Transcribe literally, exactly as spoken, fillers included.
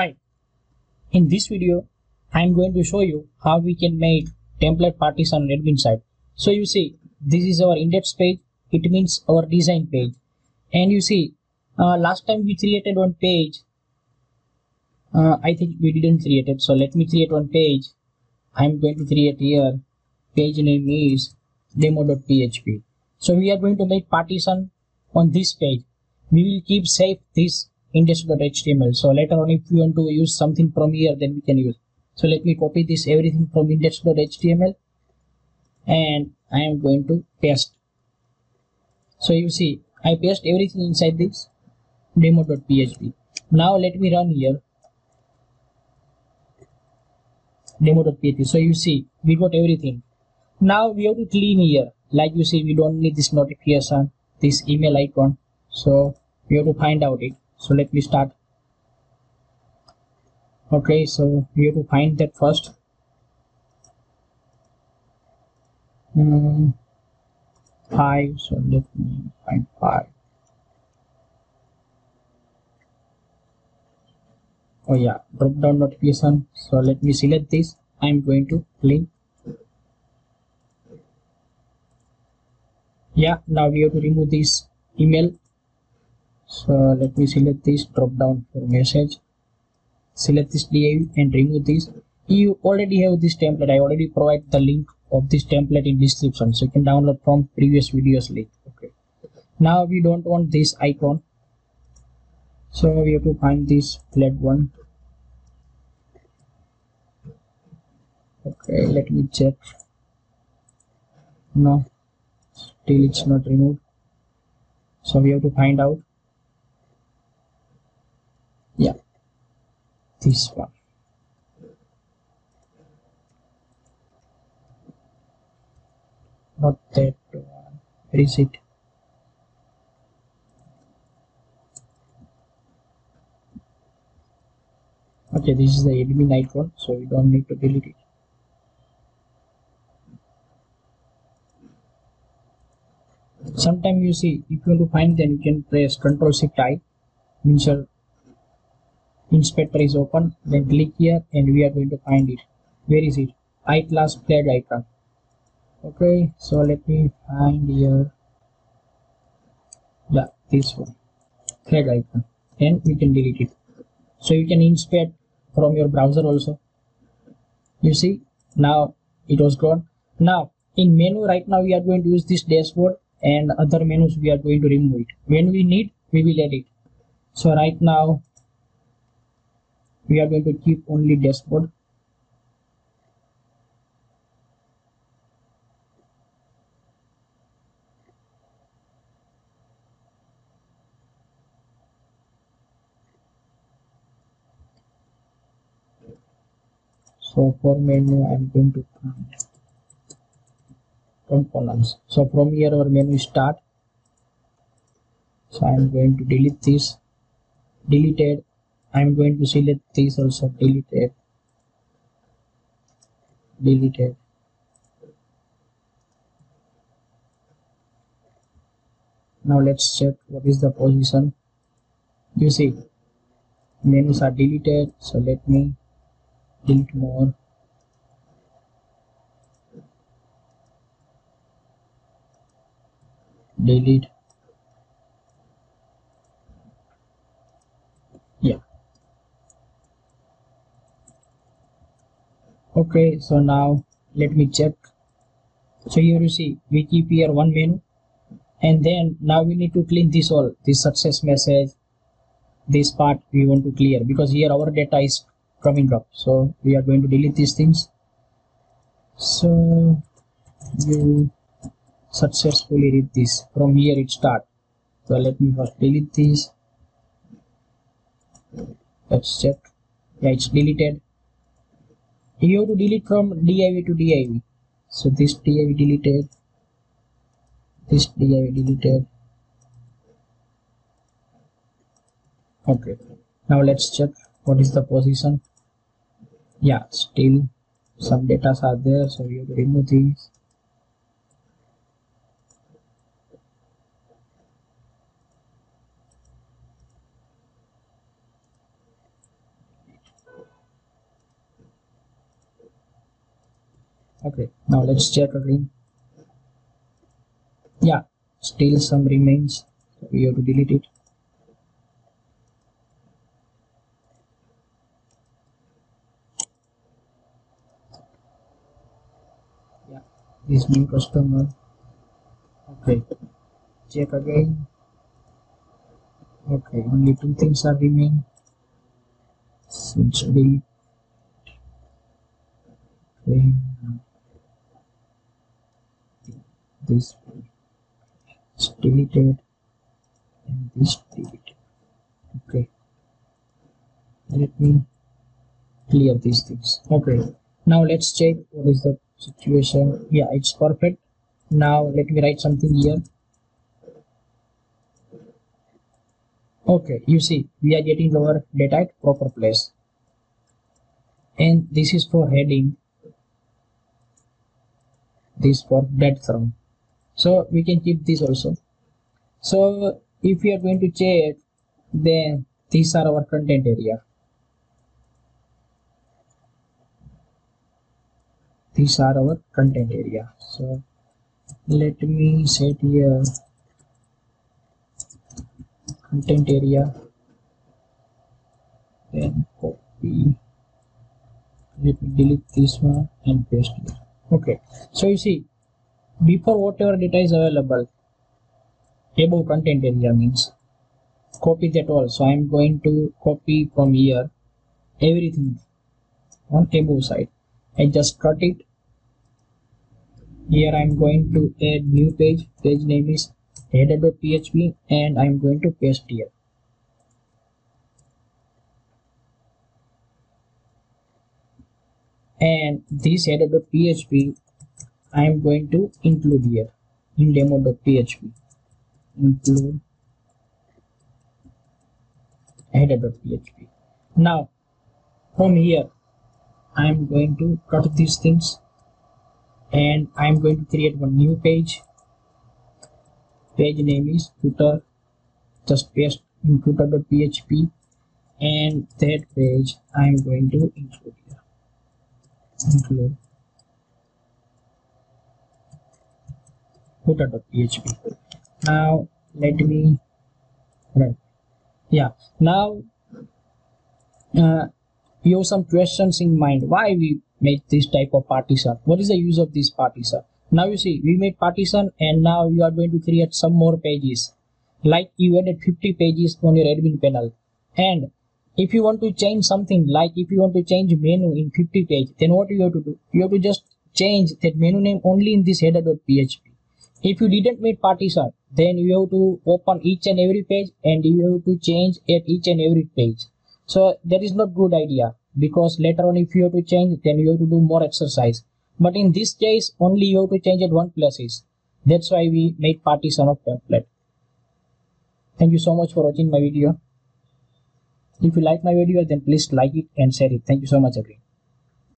Hi, in this video I am going to show you how we can make template partition on admin side. So you see, this is our index page, it means our design page. And you see, uh, last time we created one page, uh, I think we didn't create it, so let me create one page. I am going to create here, page name is demo dot P H P. So we are going to make partition on this page. We will keep safe this index dot H T M L. So later on, if you want to use something from here, then we can use. So let me copy this everything from index dot H T M L and I am going to paste. So you see, I paste everything inside this demo dot P H P. Now let me run here demo dot P H P. So you see, we got everything. Now we have to clean here. Like you see, we don't need this notification, this email icon. So we have to find out it. So let me start. Okay, so we have to find that first. Mm, five. So let me find five. Oh yeah, drop down notification. So let me select this. I'm going to clean. Yeah, now we have to remove this email. So let me select this drop down for message, select this div and remove this. You already have this template. I already provide the link of this template in description, so you can download from previous videos link. Okay, now we don't want this icon, so we have to find this flat one. Okay, let me check. No, still it's not removed, so we have to find out. Yeah, this one. Not that one. Where is it? Okay, this is the admin icon, so we don't need to delete it. Sometimes you see, if you want to find, then you can press control shift I. Means your inspector is open, then click here and we are going to find it. Where is it? I class flag icon. Okay, so let me find here. Yeah, this one flag icon, and we can delete it. So you can inspect from your browser also. You see, now it was gone. Now in menu right now we are going to use this dashboard, and other menus we are going to remove it. When we need, we will add it. So right now we are going to keep only dashboard. So for menu, I am going to find components. So from here our menu start. So I am going to delete this. Deleted. I am going to select this also, deleted, deleted. Now let's check what is the position. You see, menus are deleted, so let me delete more. Delete. Okay, so now let me check. So here you see, we keep here one menu, and then now we need to clean this all, this success message, this part we want to clear, because here our data is coming up. So we are going to delete these things. So you successfully read this. From here it starts. So let me first delete this. Let's check. Yeah, it's deleted. You have to delete from div to div. So this div deleted, this div deleted. Okay, now let's check what is the position. Yeah, still some data are there, so we have to remove these. Okay, now let's check again. Yeah, still some remains, so we have to delete it. Yeah, this new customer. Okay, check again. Okay, only two things are remaining. Since we okay. This is deleted and this deleted. Okay, let me clear these things. Okay, now let's check what is the situation. Yeah, it's perfect. Now let me write something here. Okay, you see we are getting our data at proper place, and this is for heading, this for breadcrumb. So we can keep this also. So if we are going to check, then these are our content area. These are our content area. So let me set here content area, then copy. Let me delete this one and paste it. Okay, so you see, before whatever data is available above content area means copy that all. So I am going to copy from here everything on above side. I just cut it. Here I am going to add new page. Page name is header dot P H P, and I am going to paste here. And this header dot P H P I am going to include here in demo dot P H P. Include header dot P H P. Now from here I am going to cut these things, and I am going to create one new page. Page name is footer. Just paste in footer dot P H P, and that page I am going to include here. Include footer dot P H P. Now let me run. Yeah, now uh, you have some questions in mind. Why we make this type of partition? What is the use of this partition? Now you see we made partition, and now you are going to create some more pages. Like you added fifty pages on your admin panel, and if you want to change something, like if you want to change menu in fifty page, then what you have to do? You have to just change that menu name only in this header dot P H P. If you didn't make partition, then you have to open each and every page, and you have to change at each and every page. So that is not good idea, because later on if you have to change, then you have to do more exercise. But in this case, only you have to change at one places. That's why we made partition of template. Thank you so much for watching my video. If you like my video, then please like it and share it. Thank you so much again.